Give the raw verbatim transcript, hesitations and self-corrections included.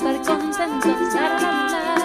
That's what it comes, then comes, da da da da.